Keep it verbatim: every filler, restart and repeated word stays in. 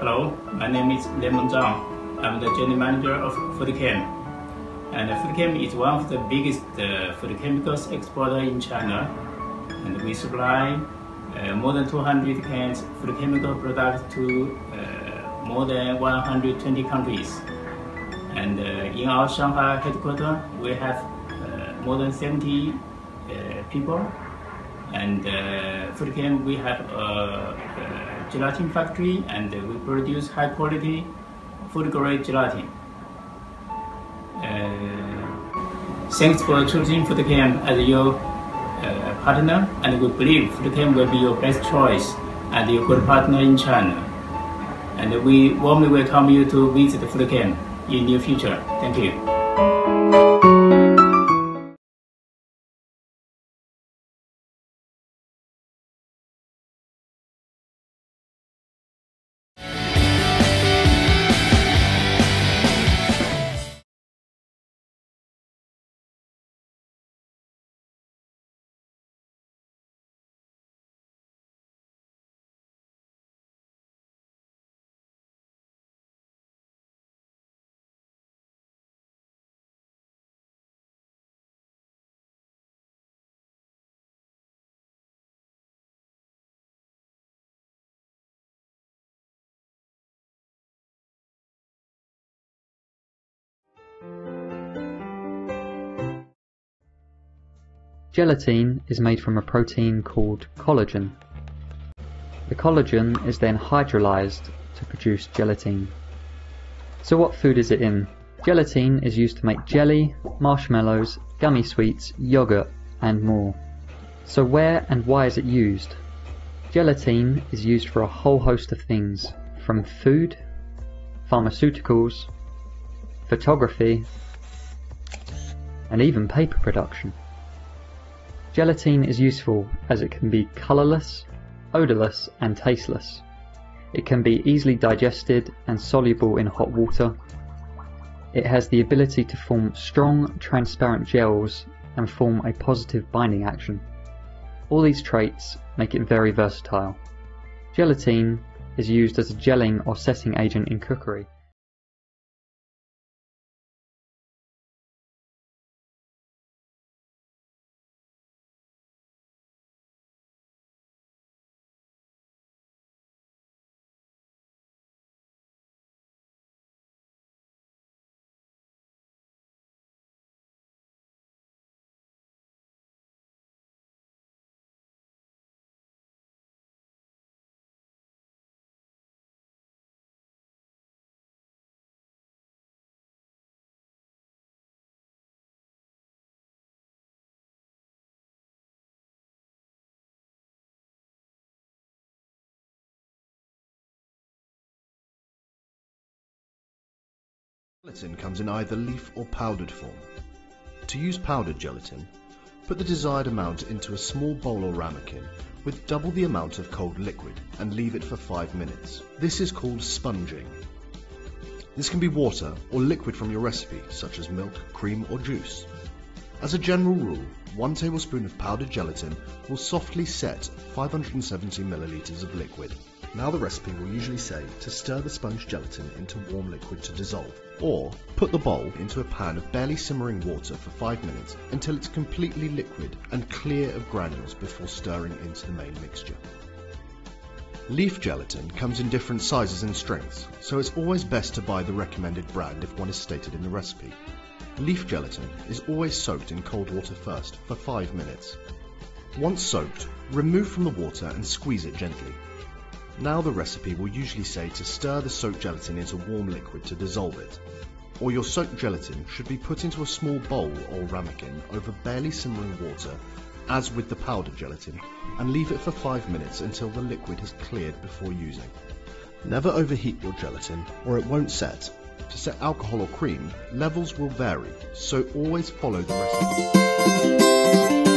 Hello, my name is Lemon Zhang. I'm the general manager of FoodChem. And FoodChem is one of the biggest uh, food chemicals exporter in China. And we supply uh, more than two hundred cans food chemical products to uh, more than one hundred twenty countries. And uh, in our Shanghai headquarters, we have uh, more than seventy uh, people. And uh, FoodChem, we have a, a gelatin factory, and we produce high quality food grade gelatin. Uh, thanks for choosing FoodChem as your uh, partner, and we believe FoodChem will be your best choice and your good partner in China. And we warmly welcome you to visit FoodChem in the near future. Thank you. Gelatin is made from a protein called collagen. The collagen is then hydrolyzed to produce gelatin. So what food is it in? Gelatin is used to make jelly, marshmallows, gummy sweets, yogurt and more. So where and why is it used? Gelatin is used for a whole host of things, from food, pharmaceuticals, photography, and even paper production. Gelatin is useful as it can be colourless, odourless and tasteless. It can be easily digested and soluble in hot water. It has the ability to form strong, transparent gels and form a positive binding action. All these traits make it very versatile. Gelatin is used as a gelling or setting agent in cookery. Gelatin comes in either leaf or powdered form. To use powdered gelatin, put the desired amount into a small bowl or ramekin with double the amount of cold liquid and leave it for five minutes. This is called sponging. This can be water or liquid from your recipe, such as milk, cream or juice. As a general rule, one tablespoon of powdered gelatin will softly set five hundred seventy milliliters of liquid. Now the recipe will usually say to stir the sponge gelatin into warm liquid to dissolve, or put the bowl into a pan of barely simmering water for five minutes until it's completely liquid and clear of granules before stirring into the main mixture. Leaf gelatin comes in different sizes and strengths, so it's always best to buy the recommended brand if one is stated in the recipe. Leaf gelatin is always soaked in cold water first for five minutes. Once soaked, remove from the water and squeeze it gently. Now the recipe will usually say to stir the soaked gelatin into warm liquid to dissolve it, or your soaked gelatin should be put into a small bowl or ramekin over barely simmering water, as with the powdered gelatin, and leave it for five minutes until the liquid has cleared before using. Never overheat your gelatin or it won't set. To set alcohol or cream, levels will vary, so always follow the recipe.